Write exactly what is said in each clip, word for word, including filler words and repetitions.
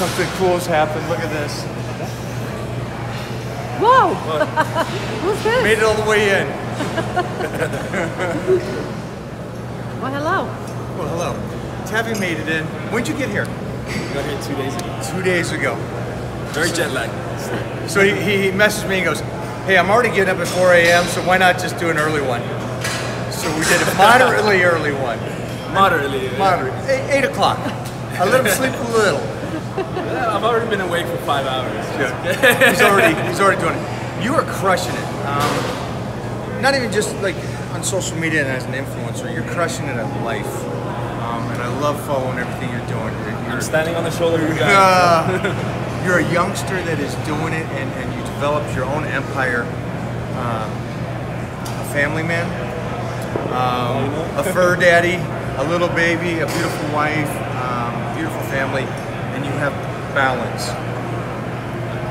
something cool's happened. Look at this. Whoa! Who's this? Made it all the way in. Well, hello. Well, hello. Tavi made it in. When'd you get here? I got here two days ago. Two days ago. Very jet lagged. So he, he messaged me and goes, hey, I'm already getting up at four A M, so why not just do an early one? So we did a moderately early one. Moderately early. Moderately. Eight, eight o'clock. I let him sleep a little. Well, I've already been awake for five hours. Yeah. he's already he's already doing it. You are crushing it. Um, not even just like on social media and as an influencer, you're crushing it at life. Um, and I love following everything you're doing. You're, you're standing on the shoulder of your guy. Uh, you're a youngster that is doing it, and, and you developed your own empire. Um, a family man, um, a fur daddy, a little baby, a beautiful wife, um, beautiful family. And you have balance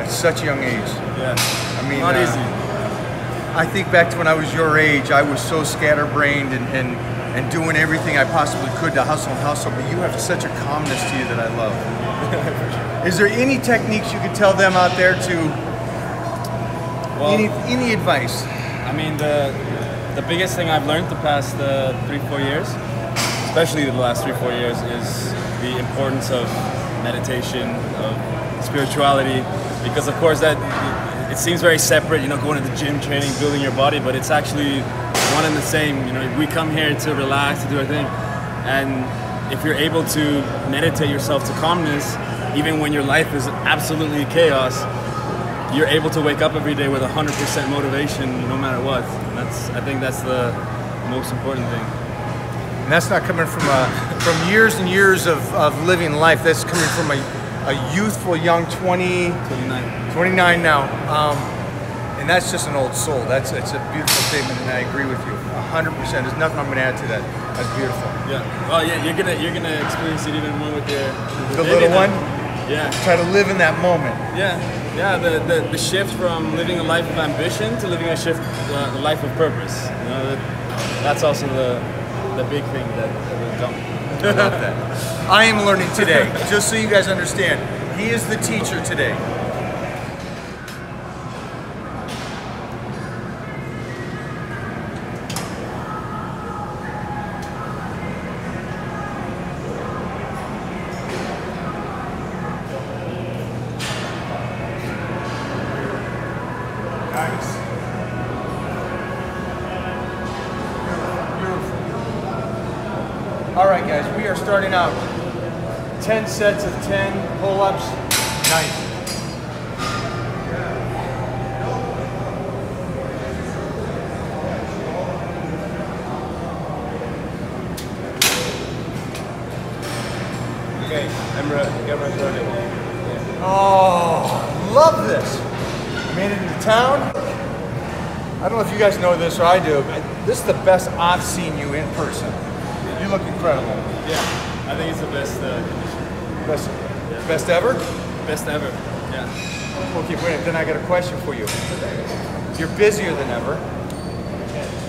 at such a young age. Yeah, I mean, not uh, easy. I think back to when I was your age, I was so scatterbrained and, and, and doing everything I possibly could to hustle and hustle, but you have such a calmness to you that I love. Is there any techniques you could tell them out there to, well, any, any advice? I mean, the, the biggest thing I've learned the past uh, three, four years, especially the last three, four years, is the importance of meditation, of spirituality, because of course that it seems very separate, you know, going to the gym, training, building your body, but it's actually one and the same. You know, we come here to relax, to do our thing, and if you're able to meditate yourself to calmness, even when your life is absolutely chaos, you're able to wake up every day with one hundred percent motivation, no matter what. And that's, I think that's the most important thing. And that's not coming from a, from years and years of, of living life. That's coming from a, a youthful, young twenty, twenty-nine, twenty-nine now. Um, and that's just an old soul. That's it's a beautiful statement, and I agree with you one hundred percent. There's nothing I'm going to add to that. That's beautiful. Yeah. Well, yeah, you're gonna you're gonna experience it even more with your with the little one. Yeah. Try to live in that moment. Yeah. Yeah. The the, the shift from living a life of ambition to living a shift uh, a life of purpose. You know, that, that's also the. The big thing that we've done. I love that. I am learning today, just so you guys understand. He is the teacher today. Alright guys, we are starting out. ten sets of ten pull-ups. Nice. Okay, I'm ready. Get ready. Oh, love this. Made it into town. I don't know if you guys know this or I do, but this is the best I've seen you in person. You look incredible. Yeah, I think it's the best uh, condition. Best, yeah. Best ever? Best ever, yeah. We'll keep waiting. Then I got a question for you. You're busier than ever.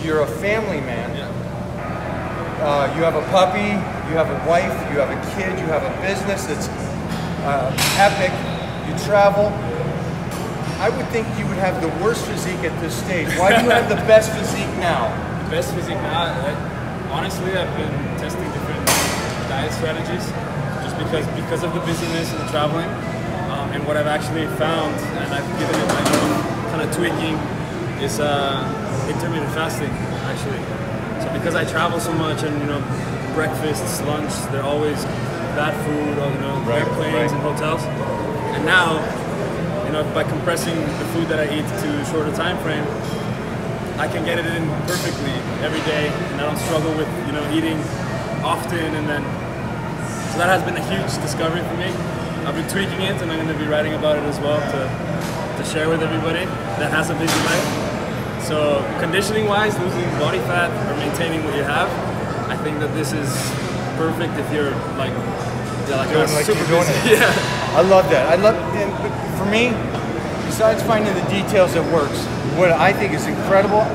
You're a family man. Yeah. Uh, you have a puppy, you have a wife, you have a kid, you have a business that's uh, epic. You travel. I would think you would have the worst physique at this stage. Why do you have the best physique now? The best physique now? I, Honestly, I've been testing different diet strategies just because because of the busyness and the traveling, um, and what I've actually found, and I've given it my own kind of tweaking, is uh, intermittent fasting, actually. So because I travel so much, and you know, breakfasts, lunch, they're always bad food, or, you know, right, airplanes right. and hotels, and now, you know, by compressing the food that I eat to a shorter time frame, I can get it in perfectly every day, and I don't struggle with, you know, eating often. And then, so that has been a huge discovery for me. I've been tweaking it, and I'm going to be writing about it as well to, to share with everybody that has a busy life. So conditioning-wise, losing body fat or maintaining what you have, I think that this is perfect if you're like, yeah, like, doing like super you're doing busy. It. Yeah, I love that. I love, and for me, besides finding the details that works, what I think is incredible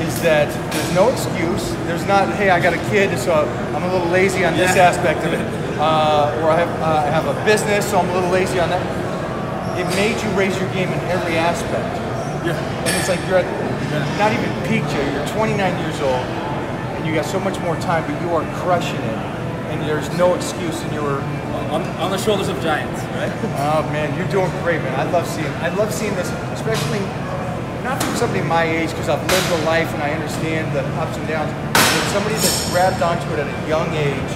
is that there's no excuse. There's not, hey, I got a kid, so I'm a little lazy on yeah. this aspect of it. Uh, or I have, uh, I have a business, so I'm a little lazy on that. It made you raise your game in every aspect. Yeah. And it's like you're at, yeah. not even peak yet. You're twenty-nine years old, and you got so much more time, but you are crushing it. And there's no excuse, and you were on, on the shoulders of giants, right? Oh man, you're doing great, man. I love seeing, I love seeing this, especially not from somebody my age, because I've lived the life and I understand the ups and downs. But somebody that's grabbed onto it at a young age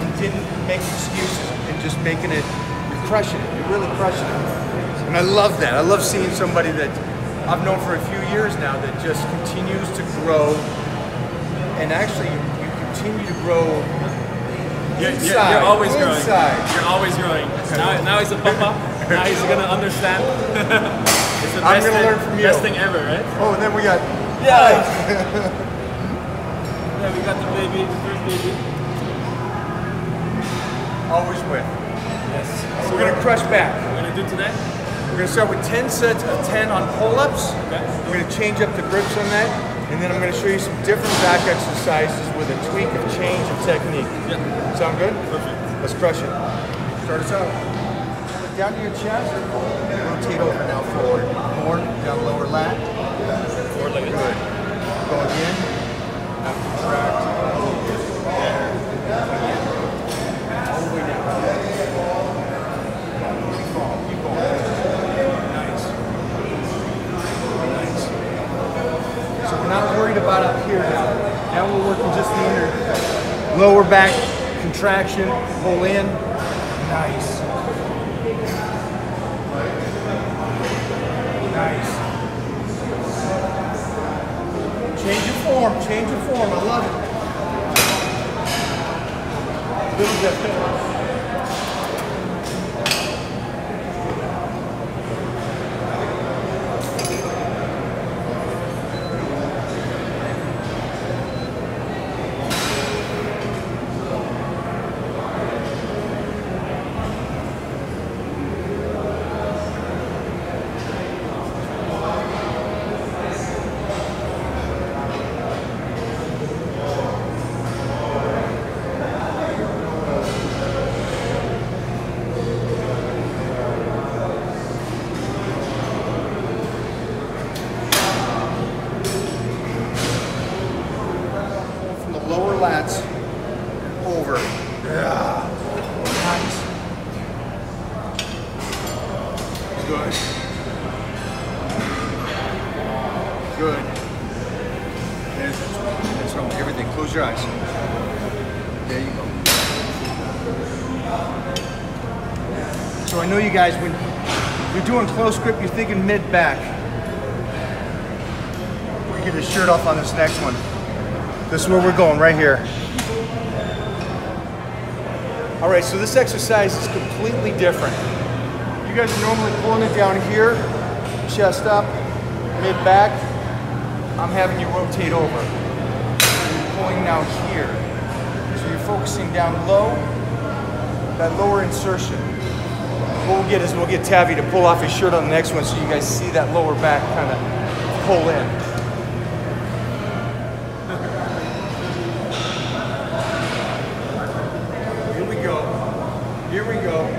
and didn't make excuses and just making it, you're crushing it. You're really crushing it. And I love that. I love seeing somebody that I've known for a few years now that just continues to grow, and actually you continue to grow. You're, you're, you're always growing. Inside. You're always growing. Now, now he's a papa. Now he's gonna understand. It's the I'm best, gonna thing, learn from you. Best thing ever, right? Oh, and then we got. Yeah. Yeah, we got the baby, the first baby. Always win. Yes. So we're gonna crush back. We're gonna do today. We're gonna start with ten sets of ten on pull-ups. Okay. We're gonna change up the grips on that. And then I'm going to show you some different back exercises with a tweak of change of technique. Yep. Sound good? Perfect. Let's crush it. Start us out. Down to your chest. Rotate over now forward. More. Down lower lat. Forward like this. Good. Go again. Now contract. There. Again. All the way down. Keep going. Keep going. Nice. Nice. So we're not worried about up here now. Now we're working just the inner lower back contraction, pull in. Nice. Nice. Change your form, change your form. I love it. A little bit. Guys, when you're doing close grip, you're thinking mid-back. We get his shirt off on this next one. This is where we're going, right here. All right, so this exercise is completely different. You guys are normally pulling it down here, chest up, mid-back. I'm having you rotate over. You're pulling now here. So you're focusing down low, that lower insertion. What we'll get is we'll get Tavi to pull off his shirt on the next one so you guys see that lower back kind of pull in. Here we go. Here we go.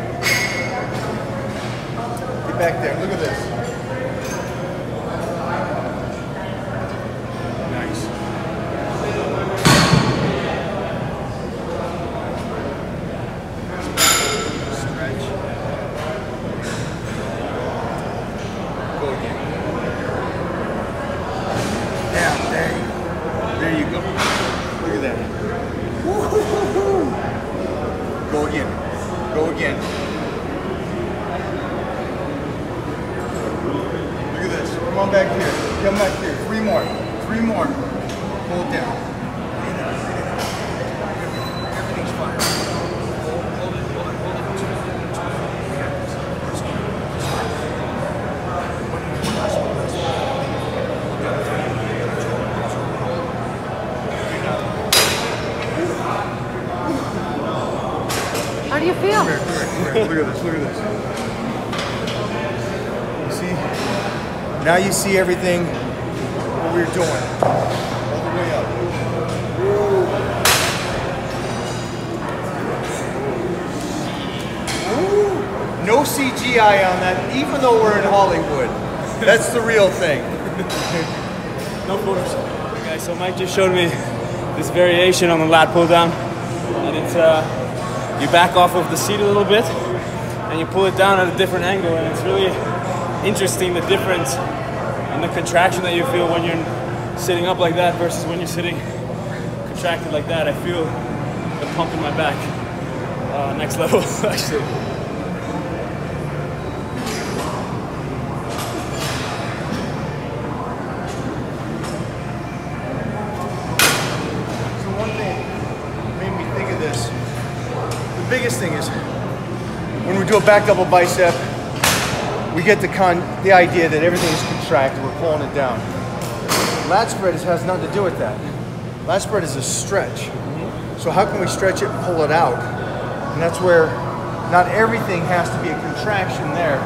Get back there. Look at this. Now you see everything, what we're doing. All the way up. Ooh. No C G I on that, even though we're in Hollywood. That's the real thing. No Photoshop. Okay, guys, so Mike just showed me this variation on the lat pull down. And it's, uh, you back off of the seat a little bit and you pull it down at a different angle, and it's really interesting the difference and the contraction that you feel when you're sitting up like that versus when you're sitting contracted like that. I feel the pump in my back. Uh, next level, actually. Biggest thing is when we do a back double bicep, we get the con the idea that everything is contracted, we're pulling it down. Lat spread is, has nothing to do with that. Lat spread is a stretch. Mm-hmm. So how can we stretch it and pull it out? And that's where not everything has to be a contraction there.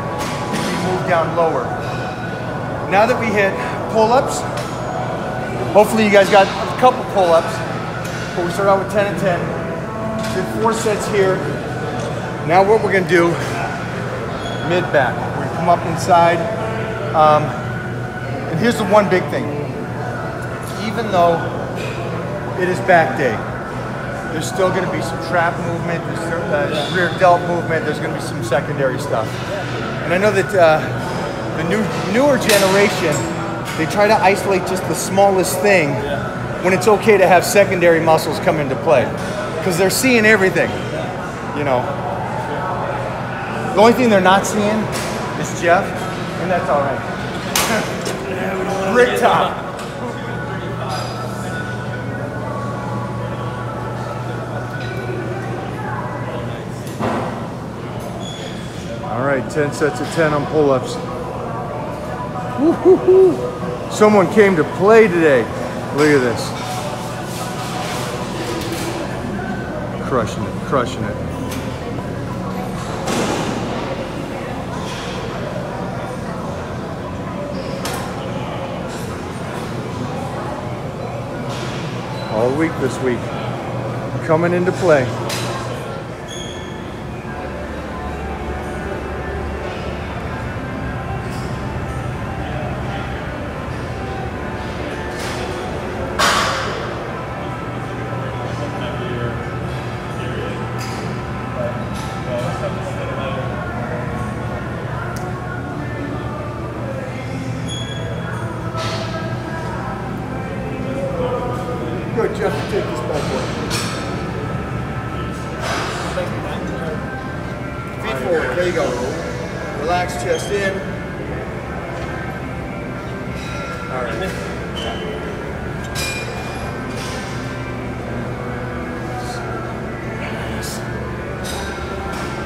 We move down lower. Now that we hit pull-ups, hopefully you guys got a couple pull-ups, but we start out with ten and ten. Did four sets here. Now what we're gonna do, mid back. We're gonna come up inside. Um, and here's the one big thing. Even though it is back day, there's still gonna be some trap movement, there's uh, rear delt movement, there's gonna be some secondary stuff. And I know that uh, the new newer generation, they try to isolate just the smallest thing when it's okay to have secondary muscles come into play. Because they're seeing everything, you know. The only thing they're not seeing is Jeff, and that's all right. Brick top. All right, ten sets of ten on pull-ups. Woo-hoo-hoo. Someone came to play today. Look at this. Crushing it, crushing it. All week this week, coming into play. Jeff, take this back forward. Feet forward, there you go. Relax, chest in. All right.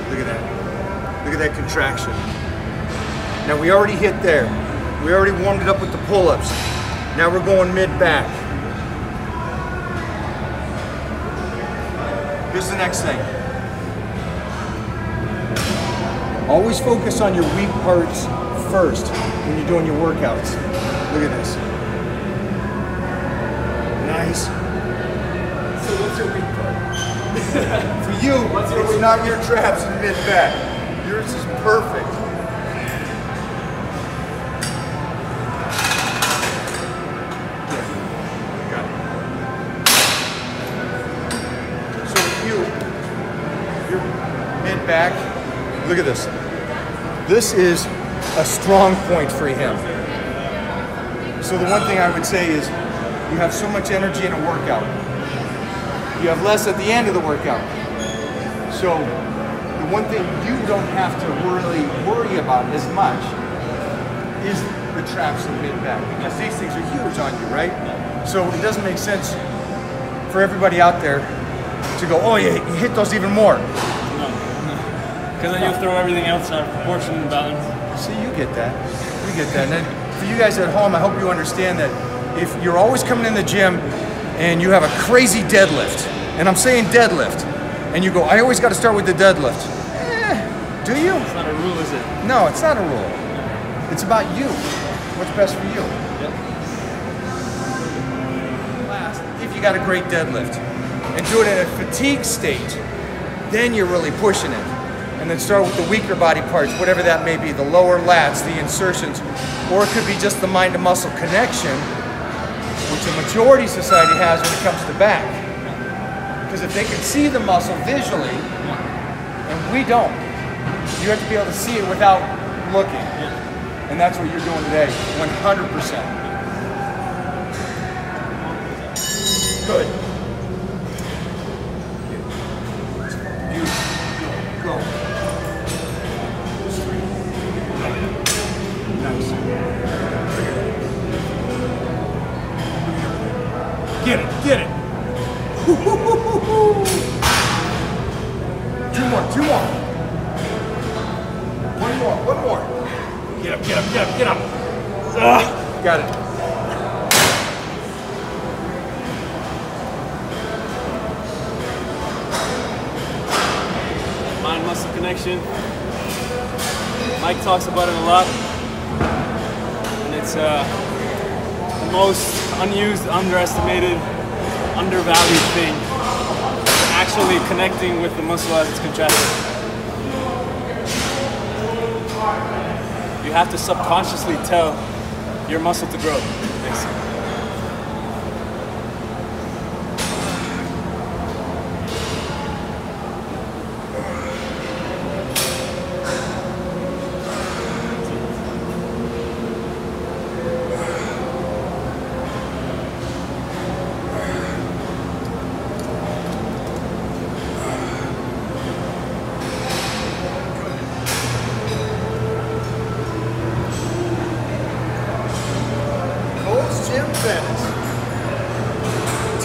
Look at that. Look at that contraction. Now we already hit there. We already warmed it up with the pull-ups. Now we're going mid-back. Here's the next thing. Always focus on your weak parts first when you're doing your workouts. Look at this. Nice. So what's your weak part? For you, it's not your traps and mid-back. Yours is perfect. Back. Look at this. This is a strong point for him. So the one thing I would say is you have so much energy in a workout. You have less at the end of the workout. So the one thing you don't have to really worry about as much is the traps and mid-back. Because these things are huge on you, right? So it doesn't make sense for everybody out there to go, oh, you hit those even more. Because then you'll throw everything else out of proportion and balance. See, you get that. You get that. And then for you guys at home, I hope you understand that if you're always coming in the gym and you have a crazy deadlift, and I'm saying deadlift, and you go, I always got to start with the deadlift. Eh, do you? It's not a rule, is it? No, it's not a rule. It's about you. What's best for you? Yep. you got a great deadlift and do it in a fatigue state, then you're really pushing it. And then start with the weaker body parts, whatever that may be, the lower lats, the insertions, or it could be just the mind to muscle connection, which the majority of society has when it comes to back. Because if they can see the muscle visually, and we don't, you have to be able to see it without looking. And that's what you're doing today, one hundred percent. Good. Beautiful. Go. Nice. Get it, get it. Two more, two more. One more, one more. Get up, get up, get up, get up. Uh, got it. Mind-muscle connection. Mike talks about it a lot, and it's uh, the most unused, underestimated, undervalued thing. Actually connecting with the muscle as it's contracted. You have to subconsciously tell your muscle to grow. Thanks.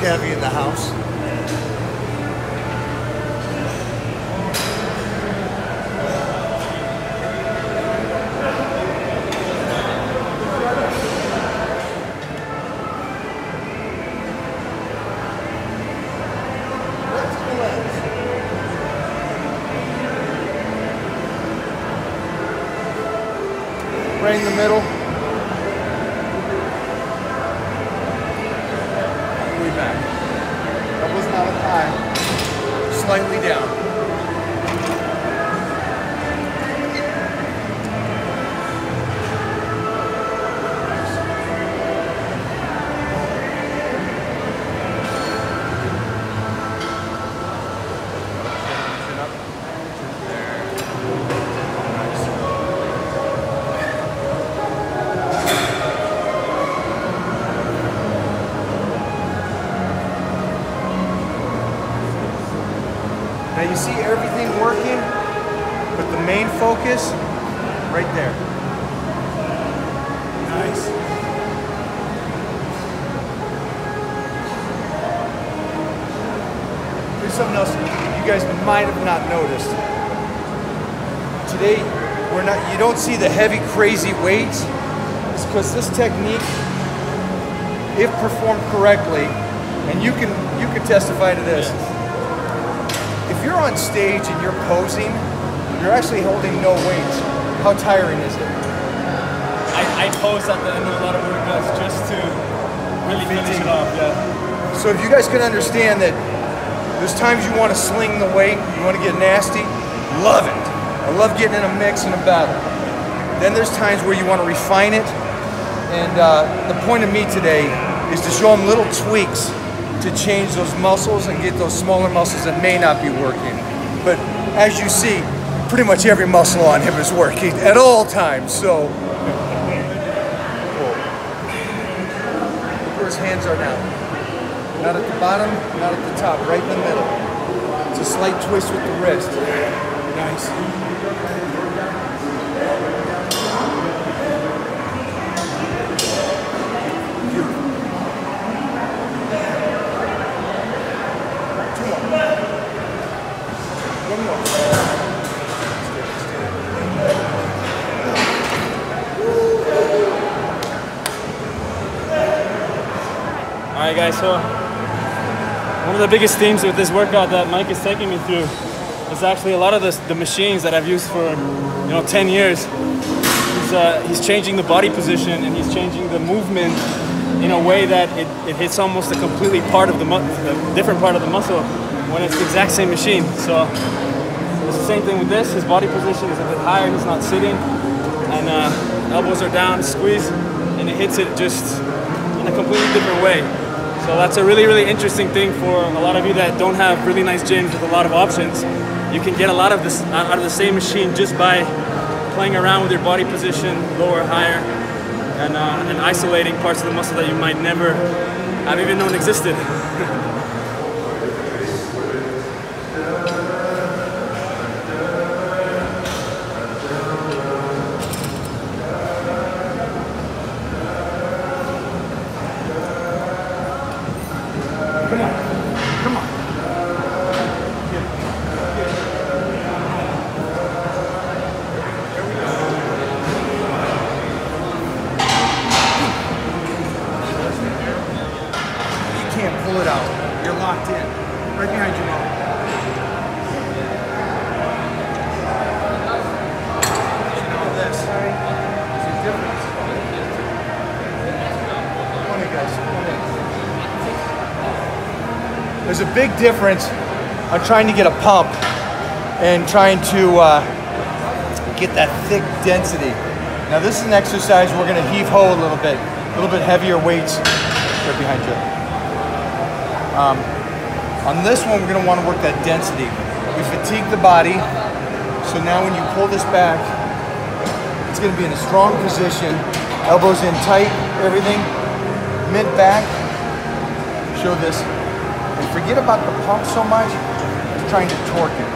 Tavi in the house. Right in the middle. That was not a high. Slightly down. Now you see everything working, but the main focus, right there. Nice. Here's something else you guys might have not noticed. Today, we're not, you don't see the heavy, crazy weights. It's because this technique, if performed correctly, and you can, you can testify to this. If you're on stage and you're posing, you're actually holding no weight. How tiring is it? I, I pose at the end of a lot of workouts just to really finish it off, yeah. So if you guys can understand that there's times you want to sling the weight, you want to get nasty, love it. I love getting in a mix and a battle. Then there's times where you want to refine it. And uh, the point of me today is to show them little tweaks to change those muscles and get those smaller muscles that may not be working. But as you see, pretty much every muscle on him is working at all times, so. Look where his hands are now. Not at the bottom, not at the top, right in the middle. It's a slight twist with the wrist. Nice. Alright guys, so one of the biggest themes with this workout that Mike is taking me through is actually a lot of this, the machines that I've used for, you know, ten years. He's, uh, he's changing the body position and he's changing the movement in a way that it, it hits almost a completely part of the a different part of the muscle when it's the exact same machine. So it's the same thing with this. His body position is a bit higher. He's not sitting, and uh, elbows are down, squeeze, and it hits it just in a completely different way. So that's a really, really interesting thing for a lot of you that don't have really nice gyms with a lot of options. You can get a lot of this out of the same machine just by playing around with your body position, lower, higher, and, uh, and isolating parts of the muscle that you might never have even known existed. Pull it out. You're locked in. Right behind your mom. You know this. There's a difference. Come on in, guys. There's a big difference of trying to get a pump and trying to uh, get that thick density. Now this is an exercise we're going to heave-ho a little bit. A little bit heavier weights. Right behind you. Um, on this one, we're going to want to work that density. We fatigue the body, so now when you pull this back, it's going to be in a strong position, elbows in tight, everything, mid back, show this, and forget about the pump so much, it's trying to torque it.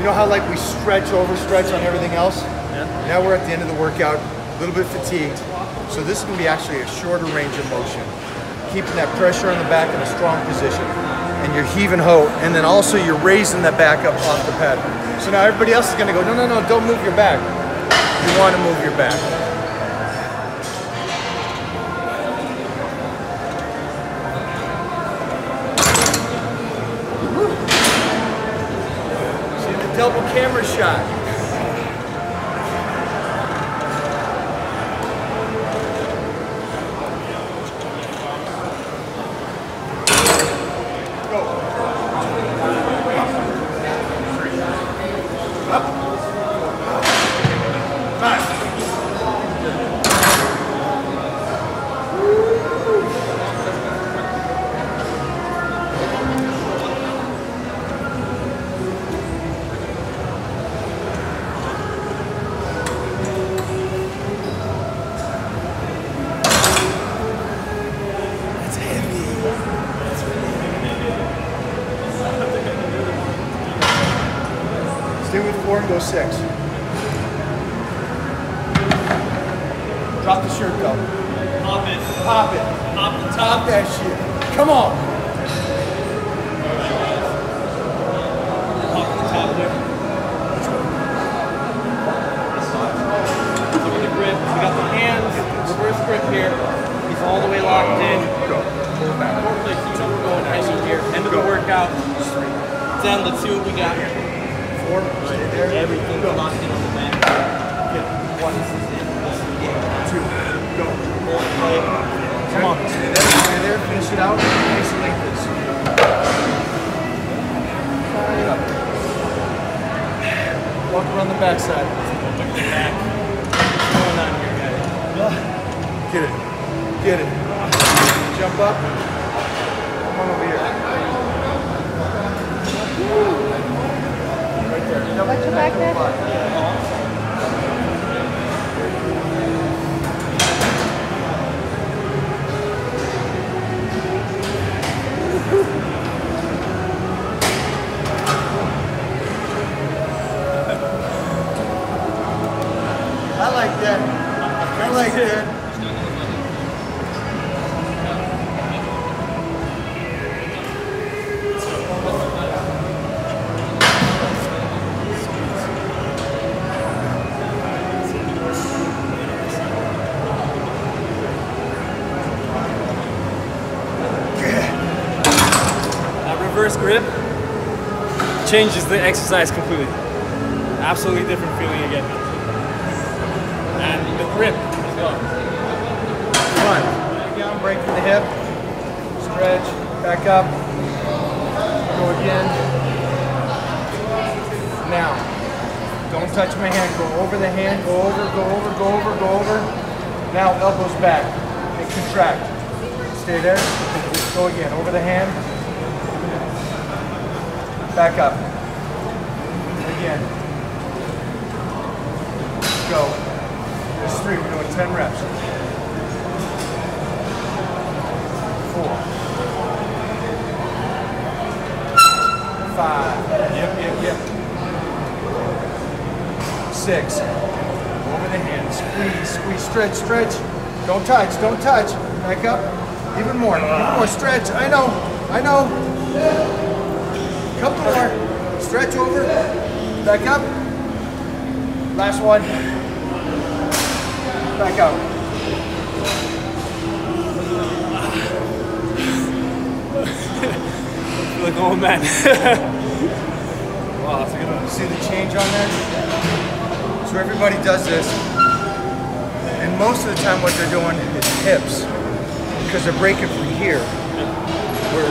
You know how like we stretch, overstretch on everything else? Yeah. Now we're at the end of the workout, a little bit fatigued. So this is going to be actually a shorter range of motion. Keeping that pressure on the back in a strong position. And you're heave and ho, and then also you're raising that back up off the pad. So now everybody else is going to go, no, no, no, don't move your back. You want to move your back. Double camera shot. Go. Up. Back. Four and go six. Drop the shirt though. Pop it. Pop it. Pop the top. Pop that shit. Come on. Pop the top there. Look at the grip. We got the hands. Reverse grip here. He's all the way locked in. Go. Pull back. Hopefully, keep on going. Nice here. End of the workout. Down. Let's see what we got here. Four, right there. Everything go. Locked in on the mat. Good. One, two, go. Four, five. Come on. Right there, finish it out. Nice like this. Right up. Walk around the backside. Look at the back. What's going on here, guys? Get it. Get it. Jump up. Come on over here. Woo. Let your back there. I like that. I like that. first grip changes the exercise completely. Absolutely different feeling again. And the grip as well. One, back down, break from the hip, stretch, back up, go again. Now, don't touch my hand, go over the hand, go over, go over, go over, go over. Now elbows back and contract. Stay there, go again, over the hand, back up, again, go. There's three, we're doing ten reps. Four. Five, yep, yep, yep. Six, over the hand, squeeze, squeeze, stretch, stretch. Don't touch, don't touch, back up. Even more, even more stretch. I know, I know. Couple more. Stretch over, back up. Last one. Back up. Look, old man. Wow, that's a good one. See the change on that? So everybody does this, and most of the time, what they're doing is hips. Because they're breaking from here, where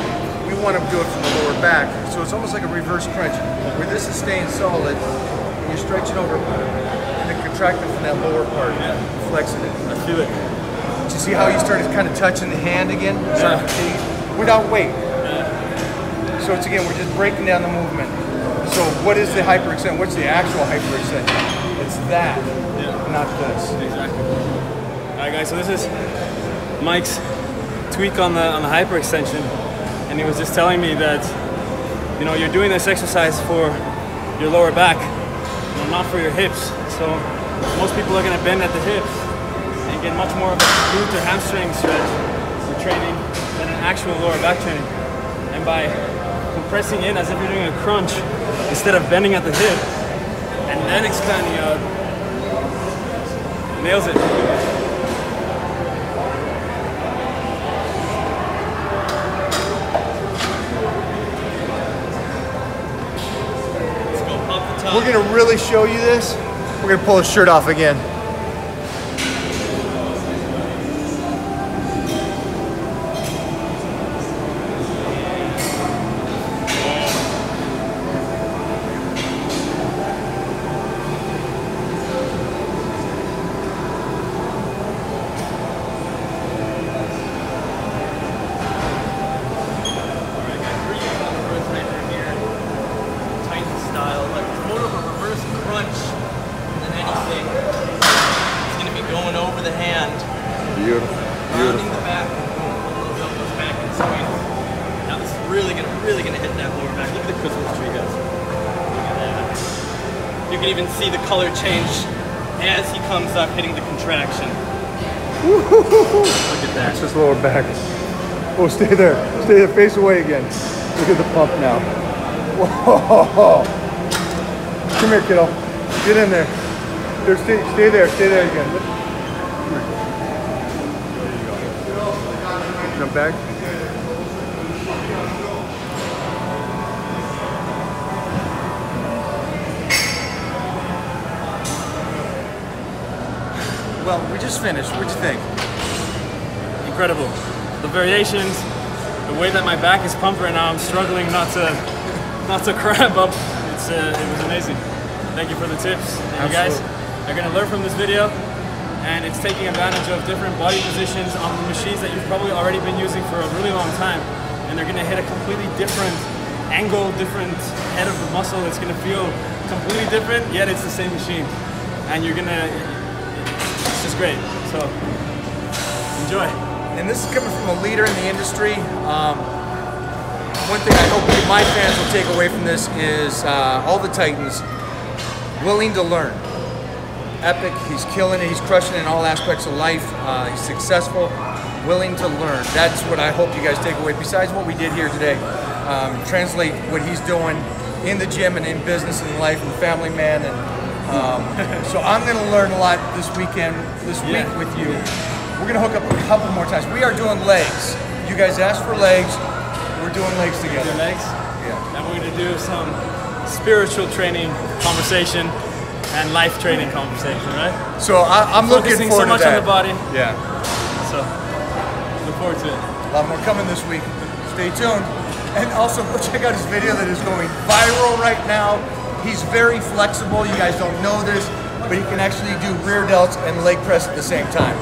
we want to do it from the lower back. So it's almost like a reverse crunch, where this is staying solid, and you're stretching over, and then contracting from that lower part, yeah. Flexing it. I feel it. Did you see how you started kind of touching the hand again? Yeah. So without weight. Yeah. So it's again, we're just breaking down the movement. So what is the hyperextension? What's the actual hyperextension? It's that, yeah. Not this. Exactly. All right, guys, so this is Mike's tweak on the on the hyperextension, and he was just telling me that, you know, you're doing this exercise for your lower back, you know, not for your hips. So most people are going to bend at the hips and get much more of a glute or hamstring stretch for training than an actual lower back training. And by compressing in as if you're doing a crunch instead of bending at the hip and then expanding out, nails it. We're going to really show you this. We're going to pull his shirt off again. Oh, stay there. Stay there. Face away again. Look at the pump now. Whoa. Come here, kiddo. Get in there. There, stay, stay there. Stay there again. Come here. There you go. Jump back. Well, we just finished. What'd you think? Incredible. The variations, the way that my back is pumped right now, I'm struggling not to not to crab up. It's uh, it was amazing. Thank you for the tips. And you guys are gonna learn from this video, and it's taking advantage of different body positions on machines that you've probably already been using for a really long time, and they're gonna hit a completely different angle, different head of the muscle. It's gonna feel completely different, yet it's the same machine, and you're gonna. It's just great. So enjoy. And this is coming from a leader in the industry. Um, one thing I hope my fans will take away from this is uh, all the Titans willing to learn. Epic, he's killing it, he's crushing it in all aspects of life. Uh, he's successful, willing to learn. That's what I hope you guys take away, besides what we did here today. Um, translate what he's doing in the gym and in business and life and family man. And um, so I'm gonna learn a lot this weekend, this yeah. week with you. We're gonna hook up a couple more times. We are doing legs. You guys asked for legs. We're doing legs together. Your legs? Yeah. And we're going to do some spiritual training conversation and life training conversation, right? So I, I'm Focusing looking forward so much to that. on the body. Yeah. So look forward to it. A lot more coming this week. Stay tuned. And also go check out his video that is going viral right now. He's very flexible. You guys don't know this, but he can actually do rear delts and leg press at the same time.